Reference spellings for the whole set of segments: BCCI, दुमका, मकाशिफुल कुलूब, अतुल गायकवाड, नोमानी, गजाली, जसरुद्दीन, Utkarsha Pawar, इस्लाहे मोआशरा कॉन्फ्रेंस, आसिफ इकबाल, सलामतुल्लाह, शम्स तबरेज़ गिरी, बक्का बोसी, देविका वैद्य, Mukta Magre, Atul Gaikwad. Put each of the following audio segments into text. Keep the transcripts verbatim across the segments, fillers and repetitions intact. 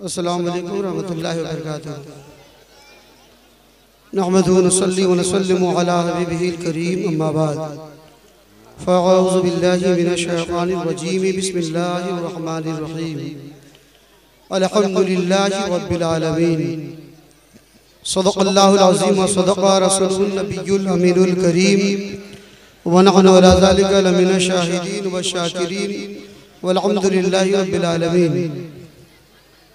अस्सलामु अलैकुम रहमतुल्लाहि व बरकातहू। नहमदुहु व नसल्ली व नसल्लिमु अला हबीबिहिल करीम, अम्मा बाद। फ़अऊज़ु बिल्लाहि मिनश शैतानिर रजीम, बिस्मिल्लाहिर रहमानिर रहीम। अलहम्दुलिल्लाहि रब्बिल आलमीन। सदक़ल्लाहुल अज़ीम व सदक़ रसूलुन नबियुल अमीनुल करीम। व नहनु अला ज़ालिका लमिनश शाहिदीन व शाकिरीन, वल्हम्दुलिल्लाहि रब्बिल आलमीन।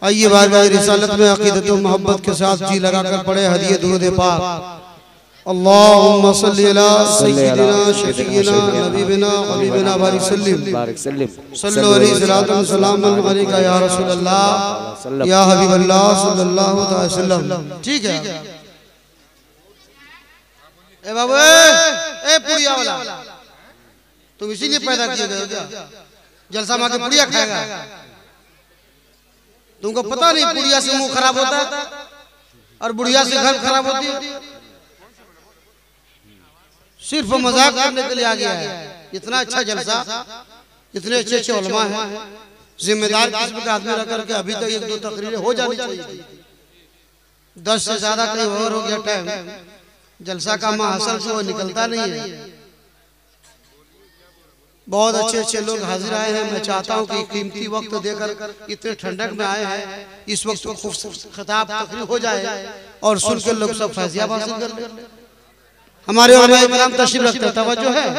आइए बार बार रिसालत में अकीदत और मोहब्बत के साथ जी लगाकर पढ़े हदिये दुरूद पाक। अल्लाहुम्मा सल्ली अला सय्यिदिना शफीइना हबीबिना हबीबिना बारिक सल्लिम सल्लल्लाहु अलैहि सल्लम अलैका या रसूल अल्लाह या हबीब अल्लाह सल्लल्लाहु अलैहि वसल्लम। ठीक है ए बाबू ए पुड़िया वाला तुम इसीलिए पैदा किए गए हो क्या? जलसा मां के पुड़िया खाएगा? तुमको पता नहीं बुढ़िया से मुंह खराब होता है और बुढ़िया से घर खराब होती है। सिर्फ मजाक करने के लिए आ गया है। इतना अच्छा जलसा, इतने अच्छे अच्छे उलमा हैं, जिम्मेदार किस्म के आदमी रख करके अभी तक एक दो तकरीरें हो जानी चाहिए। दस से ज्यादा कहीं और हो गया टाइम। जलसा का महासल से वो निकलता नहीं है। बहुत अच्छे अच्छे लोग हाजिर आए हैं। मैं चाहता हूं कि कीमती वक्त देकर इतने ठंडक में आए हैं, इस वक्त खिताब तकरीर हो जाए और सुन के लोग सब फैजियाब हासिल कर लें। हमारे उलमा-ए-किराम तशरीफ रखते हैं। तवज्जो है,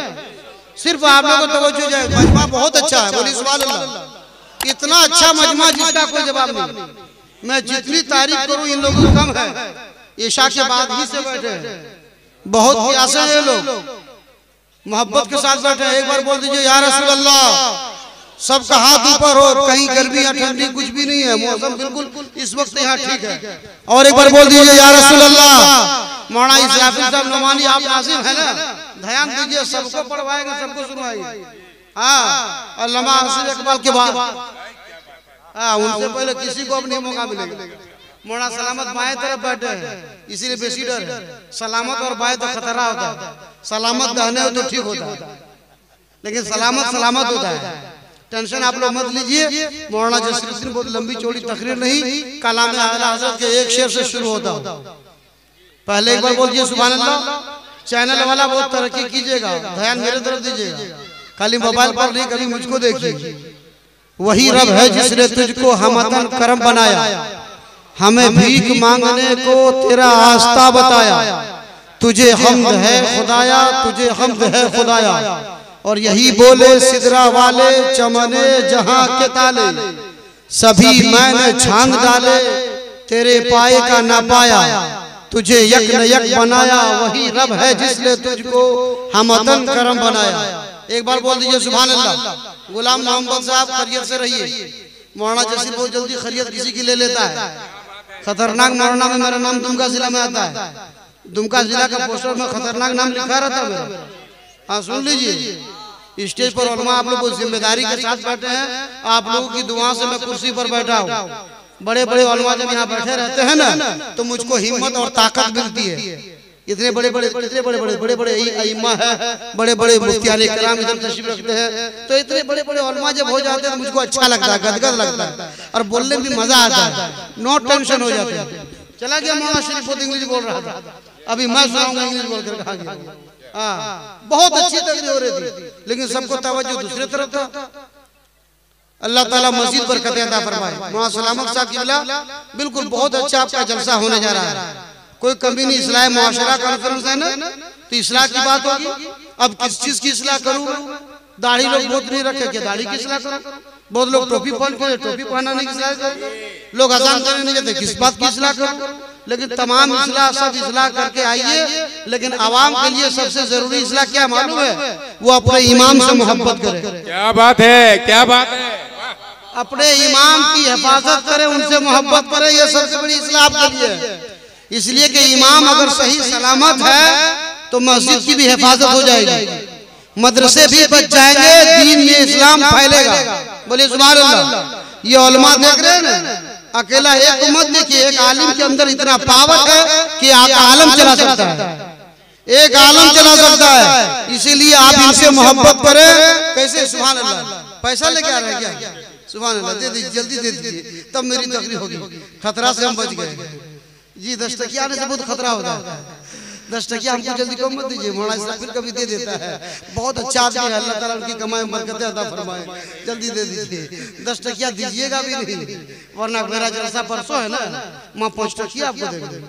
सिर्फ आप लोगों को तवज्जो है। मजमा बहुत अच्छा है, बोलिए सुभान अल्लाह। इतना अच्छा मजमा जिसका कोई जवाब नहीं। मैं जितनी तारीफ करूँ इन लोगों को कम है। ईशा के बाद ही से बैठे हैं, बहुत प्यासे हैं लोग, मोहब्बत के साथ बैठे। एक बार बोल दीजिए या रसूल अल्लाह। सबका हाथ ऊपर हो, कहीं गर्मी या ठंडी कुछ भी नहीं है। मौसम बिल्कुल इस वक्त यहाँ ठीक है। और एक बार बोल दीजिए या रसूल अल्लाह। मौलाना इस्लाहे साहब नोमानी आप नाजिम है ना, ध्यान दीजिए, सबको पढ़वाएंगे, सबको सुनवाएंगे। हाँ, अल्लामा आसिफ इकबाल के बाद हाँ उनसे पहले किसी को अब नहीं मौका मिलेगा। मौलाना सलामत बाएं तरफ बैठे हैं, इसीलिए बेसी डर है। सलामत और बाएं तो खतरा होता है। सलामत दाहिने हो तो ठीक होता है, लेकिन सलामत सलामत होता है। टेंशन आप लोग मत लीजिए। मौलाना जसरुद्दीन बहुत लंबी चौड़ी तकरीर नहीं, कलाम आला हजरत के एक शेर से शुरू होता हो। पहले एक बार बोलिए सुभान अल्लाह। चैनल वाला बहुत तरक्की कीजिएगा, ध्यान मेरे तरफ दीजिएगा, खाली मोबाइल पर नहीं, कभी मुझको देखिए। वही रब है जिसने तुझको हम वतन करम बनाया, हमें भीख मांगने को तेरा आस्था बताया। तुझे हम्द है खुदाया, तुझे हम्द है खुदाया। और यही बोले सिदरा वाले चमने जहां के ताले, सभी मैंने छांग डाले तेरे पाए का ना पाया। तुझे यक न यक बनाया, वही रब है जिसने तुझको हम वतन करम बनाया। एक बार बोल दीजिए सुभान अल्लाह। गुलाम मोहम्मद साहब खैरियत से रहिए। मौलाना जैसे बहुत जल्दी खैरियत किसी की ले लेता है। खतरनाक मौलाना में मेरा नाम दुमका जिला में आता है। दुमका जिला का पोस्टर में खतरनाक नाम लिखा रहता है मेरा। हाँ सुन लीजिए, स्टेज पर उलमा आप लोग जिम्मेदारी के साथ बैठे हैं। आप लोगों की दुआ से मैं कुर्सी पर बैठा हूँ। बड़े बड़े उलमा जब यहाँ बैठे रहते हैं ना, तो मुझको हिम्मत और ताकत मिलती है। इतने बड़े बड़े इतने बड़े बड़े बड़े बड़े अइम्मा है, बड़े बड़े मुफ्तियान कराम इधर तशरीफ रखते हैं, तो इतने बड़े बड़े उलमा जब हो जाते हैं तो मुझको अच्छा लगता है, गदगद लगता है और बोलने में मजा आता है। नो टेंशन हो जाता है। चला गया मौलाना शरीफ बहुत इंग्लिश बोल रहा था, अभी मैं सुनाऊंगा इंग्लिश बोल कर कहा गया। हाँ बहुत अच्छी तकरीर हो रही थी, लेकिन सबको तवज्जो दूसरे तरफ था। अल्लाह ताला मस्जिद पर कतई अता फरमाए। मौलाना सलामत साहब किबला बिल्कुल बहुत अच्छा आपका जलसा होने जा रहा है, कोई कमी नहीं। इस्लाहे मोआशरा कॉन्फ्रेंस है ना, तो इसलाह की बात होगी। अब किस चीज की इसलाह करूँ? दाढ़ी लोग बहुत नहीं रखे क्या? दाढ़ी की इसलाह करूँ? बहुत लोग टोपी पहनते, टोपी पहनाने की इसलाह करें। लोग अजान करने नहीं जाते, किस बात की इसलाह करूँ? लेकिन तमाम इसलाह सब इसलाह करके आइए, लेकिन आवाम के लिए सबसे जरूरी इसलाह क्या मालूम है? वो अपने इमाम से मोहब्बत करे। क्या बात है, क्या बात है। अपने इमाम की हिफाजत करे, उनसे मोहब्बत करे, ये सबसे बड़ी इसलाह आपके लिए है। इसलिए कि इमाम अगर सही सलामत है तो मस्जिद की भी हिफाजत हो जाएगी, मदरसे भी बच जाएंगे, दीन में इस्लाम फैलेगा। बोलिए सुभान अल्लाह। ये उलमा देख रहे हैं ना, अकेला एक उम्मत देखिए, एक आलिम के अंदर इतना पावर है कि आधा आलम चला सकता है, एक आलम चला सकता है। इसीलिए आप इनसे मोहब्बत करें। कैसे? सुभान अल्लाह। पैसा लेके आ रहे हैं क्या? सुभान अल्लाह, दे दीजिए जल्दी दे दीजिए, तब मेरी तकलीफ होगी। खतरा से हम बच गए जी, दस्तकिया आने से बहुत खतरा होता है। दस्तकिया हमको जल्दी कम मत दीजिए, मौलाना साहब फिर कभी दे देता है, बहुत अच्छा आदमी है, अल्लाह ताला उनकी कमाई बरकत अता फरमाए, जल्दी दे दीजिए। दस्तकिया दीजिएगा भी नहीं, वरना मेरा जलसा परसों है ना, मैं पाँच टकिया आपको दे दूँगा।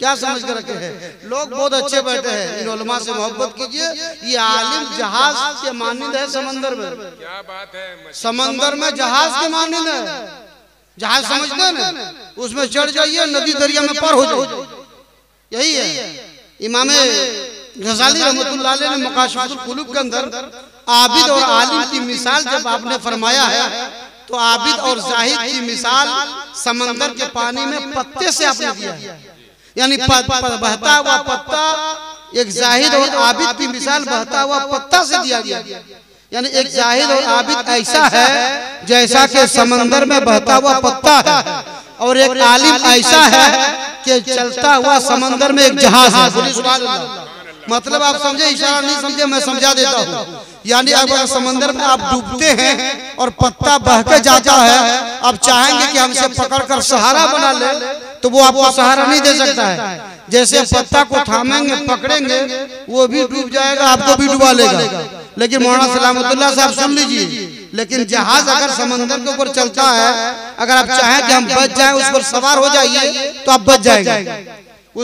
क्या समझ कर रखे हैं लोग, बहुत अच्छे बैठे हैं, इन उलमा से मोहब्बत कीजिए। ये आलिम जहाज के मानिंद है समंदर में, क्या बात है, समंदर में जहाज के मानिंद है। जहाज समझते ना, उसमें चढ़ जाइए, नदी दरिया में पार हो जाओ, यही है। इमाम गजाली रहमतुल्लाह अलैह ने मकाशिफुल कुलूब के अंदर आबिद और आलिम की मिसाल जब आपने फरमाया है, तो आबिद और जाहिद की मिसाल समंदर के पानी में पत्ते से आपने दिया है, यानी बहता हुआ पत्ता। एक जाहिद और आबिद की मिसाल बहता हुआ पत्ता से दिया गया, यानी एक जाहिद और आबिद ऐसा है जैसा कि समंदर में बहता हुआ पत्ता है, और एक आलिम ऐसा है कि चलता हुआ समंदर में एक जहाज है। मतलब आप समझे, इशारा नहीं समझे मैं समझा देता हूँ। यानी अगर समंदर में आप डूबते हैं और पत्ता बह के जाता है, आप चाहेंगे कि हमसे पकड़कर सहारा बना ले, तो वो आपको सहारा नहीं दे सकता है। जैसे पत्ता को थामेंगे पकड़ेंगे वो भी डूब जाएगा, आपको भी डुबा लेगा। लेकिन मौलाना सलामतुल्लाह साहब सुन लीजिए, लेकिन जहाज अगर समंदर के ऊपर चलता है, अगर आप चाहें कि हम बच जाएं, उस पर सवार हो जाइए, तो आप बच जाएंगे,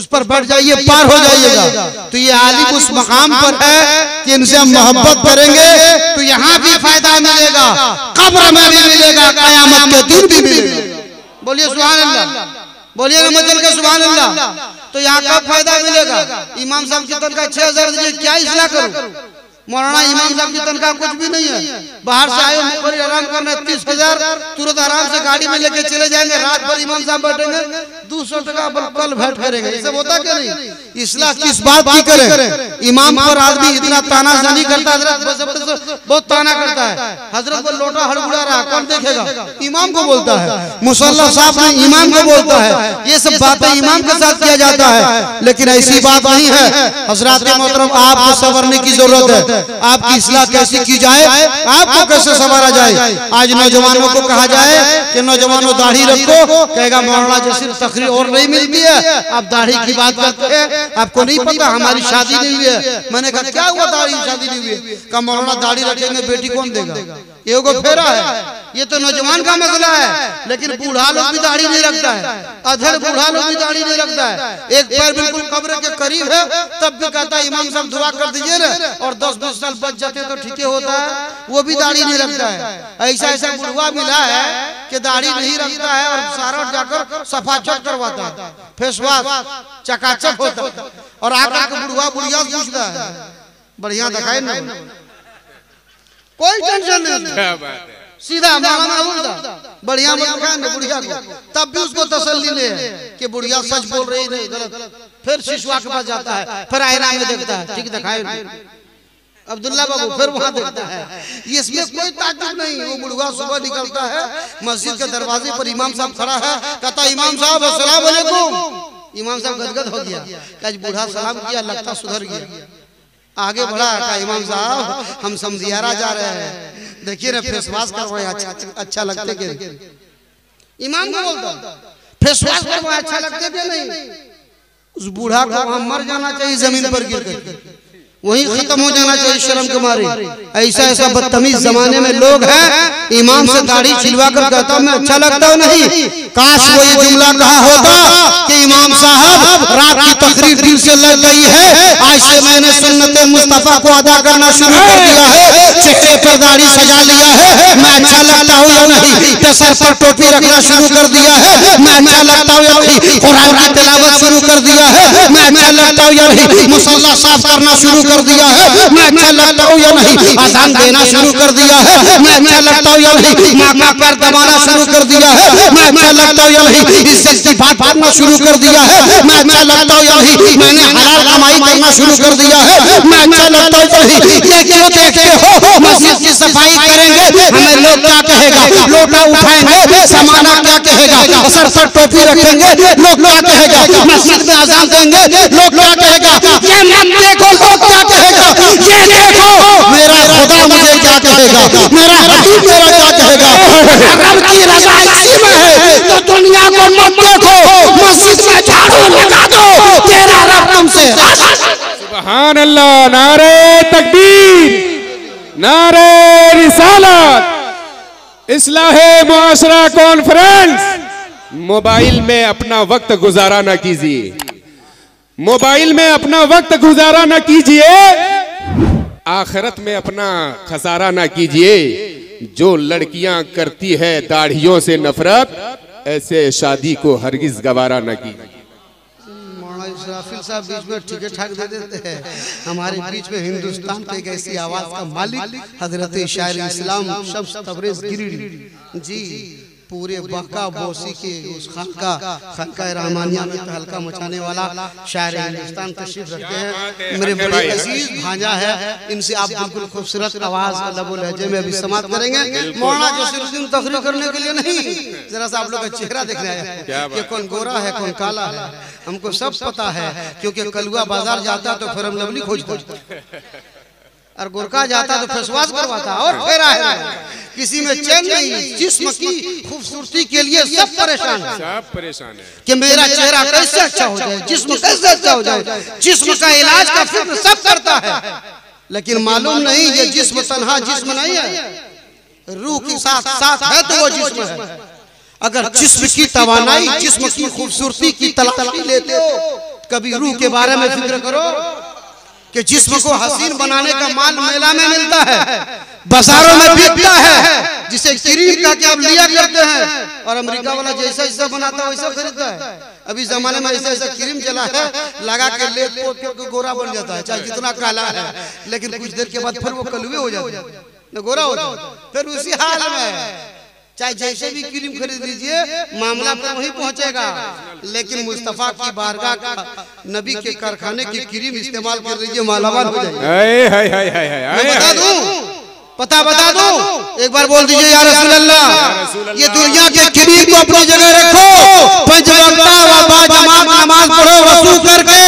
उस पर बढ़ जाइए, पार हो जाइएगा। तो ये आलिम उस मकाम पर है कि इनसे हम मोहब्बत करेंगे तो यहाँ भी फायदा मिलेगा, कब्र में भी मिलेगा, कयामत के दिन भी मिलेगा। बोलिए सुभान अल्लाह, बोलिए मजल के सुभान अल्लाह। तो यहाँ कब फायदा मिलेगा? इमाम साहब की तनख्वाह छह हजार दीजिए, क्या इस्लाह करूं? मौलाना इमाम साहब की तनख्वाह कुछ भी नहीं है, बाहर से आए हो आराम करना, तीस हजार तुरंत आराम से गाड़ी में लेके चले जाएंगे, रात भर इमाम साहब बैठेंगे, दो सौ टका कल भेंट करेंगे। ये सब होता क्या नहीं? इस्लाह किस बात की करें? इमाम पर आदमी इतना तानाशाही करता है, बहुत ताना करता है, हजरत पर लोटा हड़बड़ा रहा, कौन देखेगा? इमाम को बोलता है, मुसल्ला साहब ने इमाम को बोलता है। ये सब बातें इमाम के साथ किया जाता है, लेकिन ऐसी बात नहीं है। हजरात मोहतरम, आपको संवरने की जरूरत है, आपकी इस्लाह कैसे की जाए, आपको कैसे संवारा जाए। आज नौजवानों को कहा जाए कि नौजवानों दाढ़ी रखो, कहेगा मौलाना जी सिर्फ तकरीर और नहीं मिलती है, आप दाढ़ी की बात करते हैं, आपको नहीं पता हमारी शादी नहीं हुई है। मैंने कहा क्या हुआ दाढ़ी शादी नहीं हुई? कहा मौलाना दाढ़ी रखेंगे बेटी कौन देगा? ये वो फेरा है, ये तो नौजवान का मसला है। लेकिन बूढ़ा लोग भी दाढ़ी नहीं रखता है, अधर बूढ़ा लोग भी दाढ़ी नहीं रखता है, एक पैर बिल्कुल कब्र के करीब है, तब भी कहता है इमाम साहब दुआ कर दीजिए ना, और दस बीस साल बच जाते तो ठीक होता है, वो भी दाढ़ी नहीं रखता है। ऐसा ऐसा बुढ़वा मिला है कि दाढ़ी नहीं रखता है, और सारा जाकर सफाचट करवाता है, फेसवाश चकाचक होता है, और आकर के बुढ़वा बुढ़िया पूछता है बढ़िया दिखाई ना, कोई टेंशन नहीं, सीधा बढ़िया बुढ़िया को, तब भी उसको तसल्ली नहीं है कि बुढ़िया सच बोल रही नहीं गलत। फिर शिशुआ के पास जाता है, फिर आयना में देखता है, ठीक दिखाई अब्दुल्ला बाबू, फिर वहाँ देखता है। इसमें कोई ताजुब नहीं। वो बुढ़वा सुबह निकलता है, मस्जिद के दरवाजे पर इमाम साहब खड़ा है, कहता इमाम साहब अस्सलाम वालेकुम। इमाम साहब गदगद हो गया, आज बूढ़ा सलाम किया, लगता सुधर गया, आगे बढ़ा। कहा इमाम साहब हम समझियारा जा रहे हैं, देखिए ना फेस वॉश करवाए, अच्छा अच्छा लगते के। इमाम को बोलता फेस वॉश करवाए, अच्छा लगते के नहीं। उस बूढ़ा को वहां मर जाना चाहिए, जमीन पर गिर कर वहीं खत्म हो जाना चाहिए शर्म के मारे। ऐसा ऐसा बदतमीज जमाने में लोग हैं। इमाम से दाढ़ी छिलवा कर कहता मैं अच्छा लगता हूँ नहीं। काश वो ये जुमला कहा होता कि इमाम साहब रात की तकरीर दिल से लग गई है, आज से मैंने सुन्नते मुस्तफा को अदा करना शुरू कर दिया है, चेहरे पर दाढ़ी सजा लिया है, मैं अच्छा लगता हूँ या नहीं, सर पर टोपी रखना शुरू कर दिया है, मैं अच्छा लगता हूँ या नहीं, कुरान की तिलावत शुरू कर दिया है, मैं अच्छा लगता हूँ या नहीं, मुसल्ला साफ करना शुरू कर दिया है, मैं अच्छा लगता हूँ या नहीं, आसान देना शुरू कर दिया है, मैं अच्छा लगता हूँ या नहीं, माँ का पैर दबाना शुरू कर दिया है, मैं अच्छा लगता हूँ या नहीं, इससे इस्तीफा करना शुरू कर दिया है, मैं अच्छा लगता हूँ या नहीं, मैंने हलाल कमाई करना शुरू कर दिया है, मैं अच्छा लगता हूँ या नहीं। ये क्यों देखते हो? मस्जिद की सफाई करेंगे हमें लोग क्या कहेगा, लोटा उठाएंगे समाना क्या कहेगा, सर पर टोपी रखेंगे लोग क्या कहेगा, मस्जिद में आजान देंगे लोग क्या कहेगा, मेरा खुदा मुझे क्या कहेगा, मेरा हबीब मेरा क्या कहेगा। अगर की रजा इसी में है तो दुनिया को मत देखो, मस्जिद में झाड़ू लगा दो, तेरा रब तुमसे खुश। सुभान अल्लाह, नारे तकबीर, नारे रिसालत। इस्लाहे मोआशरा कॉन्फ्रेंस। मोबाइल में अपना वक्त गुजारा ना कीजिए, मोबाइल में अपना वक्त गुजारा ना कीजिए, आखिरत में अपना खसारा ना कीजिए। जो लड़कियां करती है दाढ़ियों से नफरत, ऐसे शादी को हरगिज गवारा ना कीजिए। साहब बीच में ठीक ठाक दे देते हैं, हमारे बीच में हिंदुस्तान के एक ऐसी आवाज का मालिक हजरत शायर इस्लाम शम्स तबरेज़ गिरी जी पूरे बक्का बोसी के उस खानका खानका रहमानिया में तहलका मचाने वाला शायर हिंदुस्तान तशरीफ रखते हैं। मेरे बड़े अजीज भांजा है, इनसे आप बिल्कुल खूबसूरत आवाज लबो लहजे में अभी समाप्त करेंगे। मौलाना जसीरुद्दीन तकरीर करने के लिए नहीं, जरा सा आप लोग का चेहरा देखने आया कि कौन गोरा है कौन काला है, हमको सब पता है, क्योंकि कलुआ बाजार जाता तो फिर हम लवली खोजते और गोरखा जाता तो फेसवाश करवाता और फेरा है। किसी में चैन नहीं, जिस्म की खूबसूरती के लिए सब परेशान है, सब परेशान है कि मेरा चेहरा कैसे अच्छा हो जाए, जिस्म कैसे अच्छा हो जाए। जिस्म का इलाज का फिक्र सब करता है, लेकिन मालूम नहीं ये जिस्म तन्हा जिस्म नहीं है, रूह के साथ साथ है तो वो जिस्म है। अगर जिस्म की तवानाई, जिस्म की खूबसूरती की तलाश लेते हो, कभी रूह के बारे में फिक्र करो कि जिस्म को हसीन बनाने का माल मेला में मिलता है, बाजारों में बिकता है, जिसे शरीर का क्या लिया करते हैं और अमेरिका वाला जैसा जैसा बनाता है वैसा खरीदता है। अभी जमाने में ऐसा ऐसा क्रीम चला है, लगा के लेप पोत के गोरा बन जाता है, चाहे जितना काला है, लेकिन कुछ देर के बाद फिर वो कलुए हो जाता है, गोरा हो जाता है, फिर उसी हाल में चाहे जैसे भी क्रीम खरीद लीजिए, मामला पर वही पहुंचेगा। लेकिन मुस्तफा की बारगाह का नबी के कारखाने की क्रीम इस्तेमाल कर लीजिए, मालामाल हो जाएगा। पता बता दो, एक बार बोल दीजिए या रसूल अल्लाह। ये दुनिया के क्रीम को अपनी जगह रखो, पंच वक्ता व बाजमात नमाज पढ़ो वजू करके।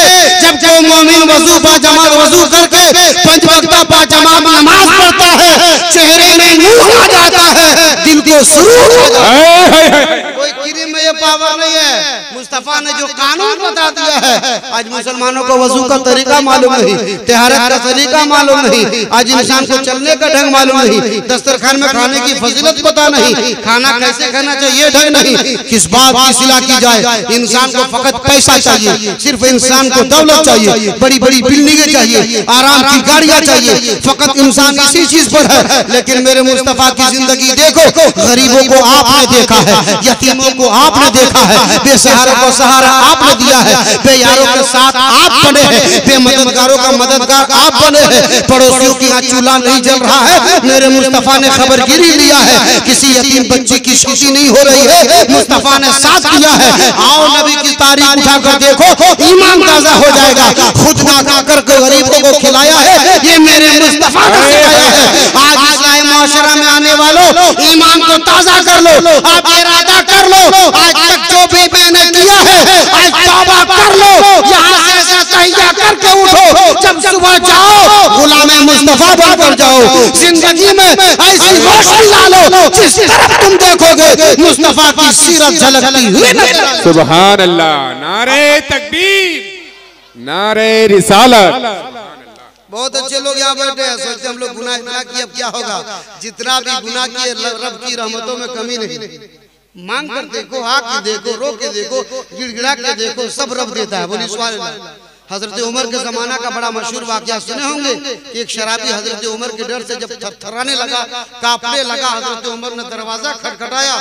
जब जो मोमिन वजू बाजमात वजू करके पंच वक्ता बाजमात नमाज पढ़ता है, चेहरे में नूर आ जाता है, दिल को सुकून हो जाता है। कोई क्रीम में ये पावर नहीं है, मुस्तफा ने जो कानून बता दिया है। आज मुसलमानों को वजू का तरीका मालूम नहीं, तहारत का तरीका मालूम नहीं, आज इंसान को चलने का ढंग मालूम नहीं, दस्तरखान में खाने की फजीलत पता नहीं, खाना कैसे खाना चाहिए ढंग नहीं, किस बात की सिला की जाए। इंसान को फकत पैसा चाहिए, सिर्फ इंसान को दौलत चाहिए, बड़ी बड़ी बिल्डिंगें चाहिए, आराम की गाड़ियां चाहिए, फकत इंसान इसी चीज पर है। लेकिन मेरे मुस्तफा की जिंदगी देखो, गरीबों को आपने देखा है, यतीमों को आपने देखा है, बेसहारों को सहारा आपने दिया है, बेयारों के साथ आप बने हैं, बेमददगारों का मददगार आप बने हैं, पड़ोसियों के यहाँ चूल्हा नहीं जल रहा है, मेरे मुस्तफा ने खबरगिरी लिया है, किसी यतीम बच्चे की शादी नहीं हो रही है, मुस्तफा ने साथ दिया है। आओ नबी की तारीफ उठाकर देखो, ईमान ताजा हो जाएगा। खुद ना करके गरीबों को खिलाया है, ये मेरे मुस्तफा ने सिखाया है। आज इस्लाहे मोआशरा में आने वालों, ईमान को ताजा कर लो, आप इरादा कर लो, आज तक जो भी मैंने किया है आज तौबा कर लो, यहाँ से तहिया करके उठो, जब सुबह जाओ गुलाम मुस्तफा बनकर जाओ, जिंदगी में ऐसी रोशनी लालो, जिस तरफ तुम देखोगे मुस्तफा की सीरत झलकती हुई नजर आए। सुभान अल्लाह, नारे तकबीर, नारे रिसालत। बहुत अच्छे लोग यहाँ बैठे हैं, सोचते हम लोग गुनाह इतना किए अब क्या होगा, जितना भी गुनाह किए रब की रहमतों में कमी नहीं। मांग कर देखो, आके देखो, रो के देखो, गिड़गिड़ा के देखो, सब रब देता है। बोलिए सुभान अल्लाह। हजरत उमर के जमाना का बड़ा मशहूर वाकया सुने होंगे, एक शराबी हजरत उमर के डर से जब थरथराने लगा, कांपने लगा, हजरत उमर ने दरवाजा खटखटाया,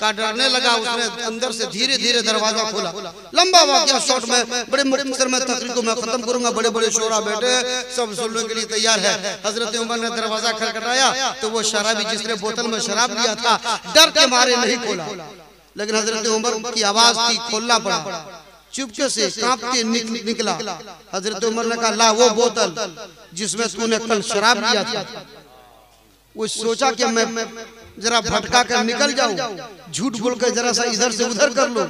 का डरने लगा, उसने अंदर से धीरे धीरे दरवाजा खोला। लंबा वाकया, शॉर्ट में, बड़े मुख्तसर में तकरीर को मैं खत्म करूंगा, बड़े बड़े शोरा बैठे हैं, सब सुनने के लिए तैयार है। हजरत उमर ने दरवाजा खटखटाया तो वो शराबी जिसने बोतल में शराब लिया था डर के मारे नहीं खोला, लेकिन हजरत उमर की आवाज थी, खोलना पड़ा, चुपके से कांप के निकला। हजरत उमर ने कहा, ला वो बोतल जिसमें तूने कल शराब लिया था। वो सोचा कि मैं जरा भटका कर निकल जाऊं, झूठ बोल कर जरा सा इधर से उधर कर लो।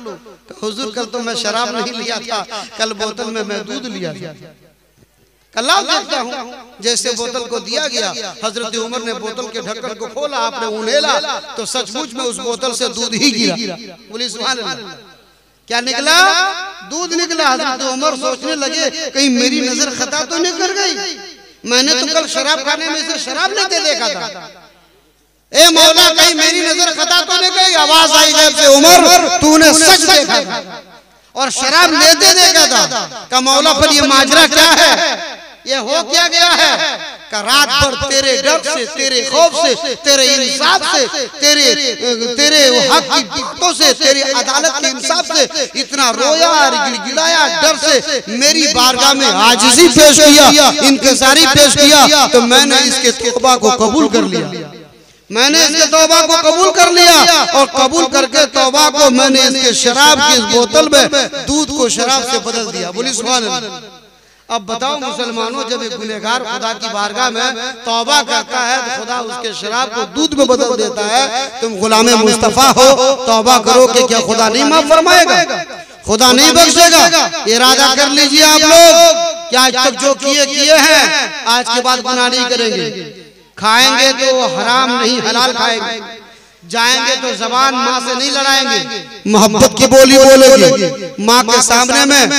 हुजूर, कल तो मैं शराब नहीं लिया था, कल बोतल में मैं दूध लिया था। अल्लाह देखता हूँ जैसे बोतल को दिया गया, हजरत उमर ने बोतल के ढक्कन को खोला, आपने उंडेला तो सचमुच में उस बोतल से दूध ही गिरा। बोलिए सुभान अल्लाह, क्या निकला? दूध निकला। हजरत उमर सोचने लगे कहीं मेरी नजर खता तो नहीं कर गई, मैंने तो कल शराब खाने में से शराब लेते देखा था, ए मौला कहीं मेरी नजर खता तो नहीं गई। आवाज आई जब से, उमर तूने सच देखा था और शराब लेते देखा था। का मौला पर ये माजरा क्या है, ये हो क्या गया है? का रात भर तेरे डर से, तेरे खौफ से, तेरे इंसाफ से, तेरे तेरे हक की बातों से, तेरी अदालत के इंसाफ से इतना रोया और गिड़गिड़ाया डर से, मेरी बारगाह में आजिज़ी पेश किया, इंकिसारी पेश किया, तो मैंने इसके तौबा को कबूल कर लिया, मैंने इसके तौबा को कबूल कर लिया। और कबूल करके तौबा को मैंने इसके शराब की इस बोतल में दूध को शराब से बदल दिया। बोलिए सुभान अल्लाह। अब बताओ मुसलमानों, जब एक गुनहगार खुदा की बारगाह में तौबा करता है तो खुदा उसके शराब को दूध में बदल देता है। तुम गुलामे मुस्तफा हो, तौबा करो कि क्या खुदा नहीं माफ फरमाएगा, खुदा नहीं बख्शेगा? इरादा कर लीजिए आप लोग, क्या आज तक जो किए किए हैं आज के बाद गुनाह नहीं करेंगे। खाएंगे तो हराम नहीं, हलाल खाएंगे। जाएंगे तो जबान माँ से नहीं लड़ाएंगे, मोहब्बत की बोली बोलेंगे। माँ के सामने में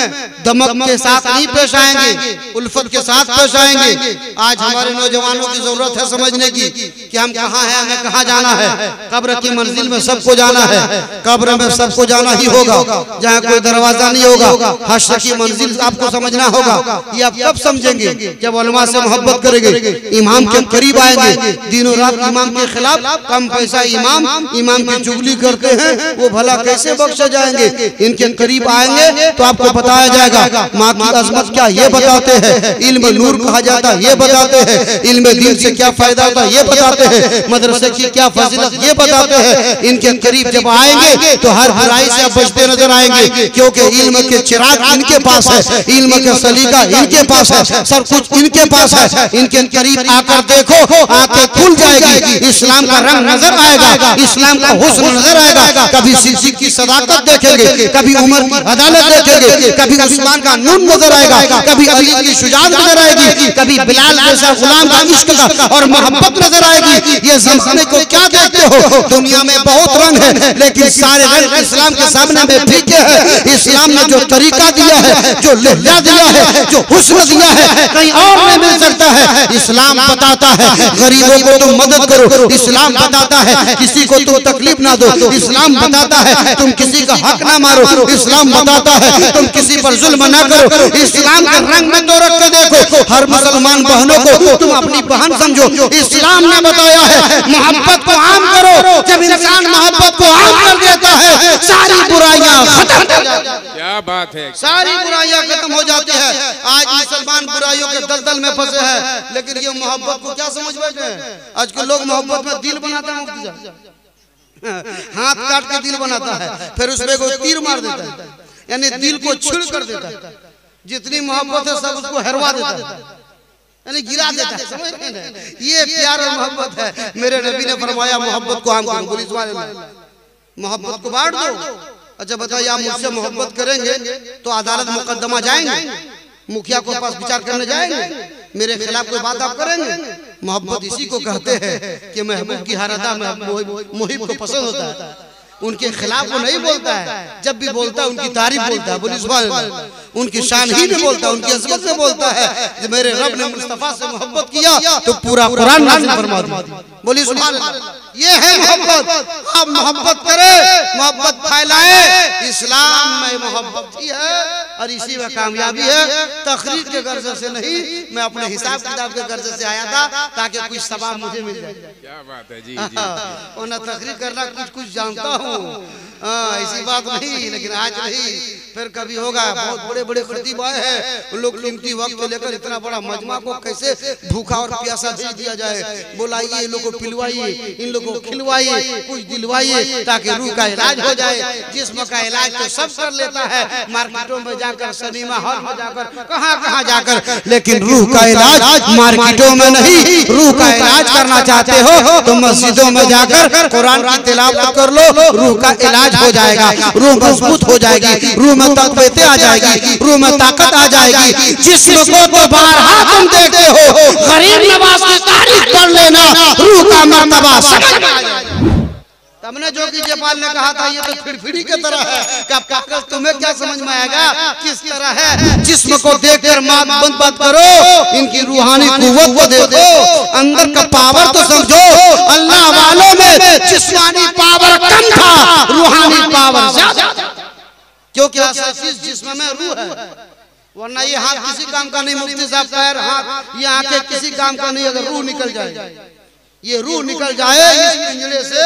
दमक के साथ नहीं पेश आएंगे, उल्फत के साथ पेश आएंगे। आज हमारे नौजवानों की जरूरत है समझने की कि हम कहाँ हैं, हमें कहाँ जाना है। कब्र की मंजिल में सबको जाना है, कब्र में सबको जाना ही होगा, जहाँ कोई दरवाजा नहीं होगा। हश्र की मंजिल आपको समझना होगा। ये आप कब समझेंगे? जब उलमा से मोहब्बत करेंगे, इमाम के करीब आएंगे। दिनों रात इमाम के खिलाफ कम पैसा इमाम इमाम की चुगली करते हैं, वो भला कैसे बख्शा जाएंगे? इनके करीब आएंगे तो आपको बताया जाएगा माँ की अजमत क्या, ये बताते हैं। इल्म नूर कहा जाता है, ये बताते हैं। इल्म दीन से क्या फायदा होता है, ये बताते हैं। मदरसे की क्या फजीलत, ये बताते हैं। इनके करीब जब आएंगे तो हर बुराई से बचते नजर आएंगे, क्योंकि इल्म के चिराग इनके पास है, इल्म के सलीका इनके पास है, सब कुछ इनके पास है। इनके करीब आकर देखो, आंखें खुल जाएगी, इस्लाम का रंग नजर आएगा, इस्लाम का हुस्न नजर आएगा। कभी सिद्दीक की सदाकत देखेंगे, कभी उमर की अदालत देखेंगे, कभी उस्मान का नून नजर आएगा, कभी अली की शुजाअत नजर आएगी, कभी बिलाल जैसा गुलाम का इश्क और मोहब्बत नजर आएगी। ये जमाने को क्या देखते हो? दुनिया में बहुत रंग है, लेकिन सारे रंग इस्लाम के सामने में फीके हैं। इस्लाम ने जो तरीका दिया है, जो लहजा दिया है, जो हुस्न दिया है, कहीं और नहीं मिल सकता है। इस्लाम बताता है गरीबों को तुम मदद करो, इस्लाम बताता है किसी को तुम तकलीफ ना दो, इस्लाम बताता है तुम किसी का हक ना मारो, इस्लाम बताता है तुम किसी पर जुल्म ना करो। इस्लाम के रंग में तो रख के देखो, हर मुसलमान बहनों को तुम अपनी बहन समझो। इस्लाम ने बताया है मोहब्बत को आम करो। जब इंसान मोहब्बत को आम कर देता है सारी बुराइयां खत्म हो जाती है। क्या बात है, सारी बुराइयां खत्म हो जाती है। आज मुसलमान बुराइयों के दलदल में फंसे हैं, लेकिन ये मोहब्बत को क्या समझ बैठे हैं। आजकल लोग मोहब्बत में दिल बनाते हैं, हाथ काट के दिल बनाता है, फिर उसमें कोई तीर मार देता है, यानी दिल को छिड़ कर देता है। जितनी मोहब्बत है सब उसको हरवा देता है, यानी गिरा देता है। समझ रहे हैं? ये प्यार और मोहब्बत है। मेरे नबी ने फरमाया मोहब्बत को आम करो। बोलिए सुभान अल्लाह। मोहब्बत को बांट दो। अच्छा बताइए, आप मुझसे मोहब्बत करेंगे तो अदालत मुकदमा जाएंगे, मुखिया के पास विचार करने जाएंगे, मेरे खिलाफ कोई बात आप करेंगे? मोहब्बत इसी को कहते हैं कि महबूब की हर अदा मुहिब को पसंद होता है, उनके खिलाफ वो नहीं बोलता है, जब भी बोलता है उनकी तारीफ बोलता है। बोलिए सुभान अल्लाह। उनकी शान ही में बोलता है, उनकी अजमत में बोलता है। जब मेरे रब ने मुस्तफा से मोहब्बत किया तो पूरा कुरान नाज़िल फरमा दिया। बोलिए सुभान अल्लाह। ये है मोहब्बत। आप मोहब्बत करें, मोहब्बत फैलाए। इस्लाम में मोहब्बत ही है और इसी में कामयाबी है। तकरीर के गर्ज़ से नहीं, मैं अपने हिसाब किताब के गर्ज़ से आया था ताकि कुछ सवाब मुझे मिल जाए। क्या बात है जी जी। और न तकरीर करना, कुछ कुछ जानता हूँ, ऐसी बात नहीं, लेकिन आज नहीं फिर कभी होगा। बहुत बड़े बड़े खतीब आए हैं, उन लोग कीमती वक्त लेकर इतना बड़ा मजमा को कैसे भूखा और प्यासा भेज दिया जाए। बुलाइए, इन लोगों को पिलवाइए, इन लोगों को खिलवाइए, कुछ दिलवाइए ताकि रूह का इलाज हो जाए। जिस्म का इलाज तो सब कर लेता है, मार्केटों में जाकर, सिनेमा हॉल में जाकर, कहाँ कहाँ जाकर, लेकिन रूह का इलाज मार्केटों में नहीं। रूह का इलाज करना चाहते हो तो मस्जिदों में जाकर कुरान की तिलावत कर लो, रूह का इलाज हो जाएगा, रूह मजबूत हो जाएगी, रूह में ताकत आ जाएगी, रूह में ताकत आ जाएगी। जिस लोगों को बारहा तुम देखते हो गरीब नवाज की तारीफ कर लेना, रूह का मर्तबा समझ में आ जाएगा। हमने जो कि जयपाल ने कहा था ये तो फिरफिरी की तरह है, क्या तुम्हें क्या समझ में आएगा किस तरह है। जिस्म को देखकर मात बंद बंद करो, इनकी रूहानी कुव्वत को देखो, अंदर का पावर तो समझो। अल्लाह वालों में जिस्मानी पावर कम था, रूहानी पावर ज्यादा, क्योंकि असल जिस्म में रूह है। वरना ये हाथ किसी काम का नहीं, मुफ्ती साहब पैर हाथ ये आंखें किसी काम का नहीं। अगर रूह निकल जाए, ये रूह निकल जाए इस पिंजरे से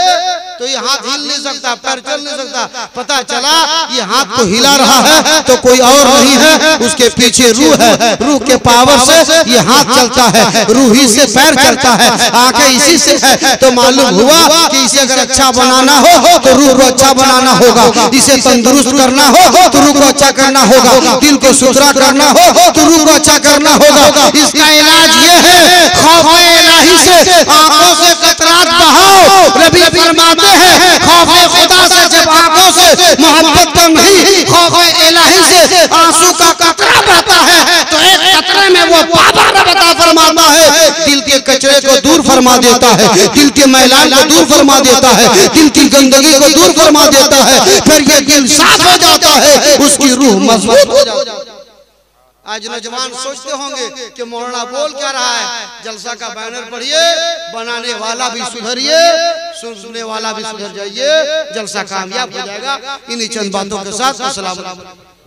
तो ये हाथ हिल नहीं सकता, पैर चल नहीं सकता। पता चला ये हाथ तो हिला रहा है तो कोई और नहीं है, उसके पीछे रूह है। रूह के पावर से ये हाथ चलता है, रूह ही से पैर चलता है, आंखें इसी से है। तो मालूम हुआ कि इसे अगर अच्छा बनाना हो तो रूह को अच्छा बनाना होगा, इसे तंदुरुस्त करना हो तो रूह को अच्छा करना होगा, दिल को सुथरा करना हो तो रूह को अच्छा करना होगा। इसका इलाज ये है, खौफ इलाही से आंखों से कतरात बहाओ। रबी फरमाते हैं खौफ खुदा से जब आंखों से मोहब्बत कम नहीं, खौफ इलाही से आंसू का कतरा बहता है तो एक कतरे में वो बाबा रब्बता फरमाता है, दिल के कचरे को दूर फरमा देता है, दिल के मैलान को दूर फरमा देता है, दिल की गंदगी को दूर फरमा देता है। फिर ये दिल साफ हो जाता है, उसकी रूह मजबूत हो जाती है। आज नौजवान सोचते होंगे कि मौलाना बोल क्या रहा है। जलसा का बैनर पढ़िए, बनाने वाला भी सुधरिए, सुन सुनने वाला भी सुधर जाइए, जलसा कामयाब हो जाएगा। इन्हीं चंद बातों के साथ अस्सलाम वालेकुम।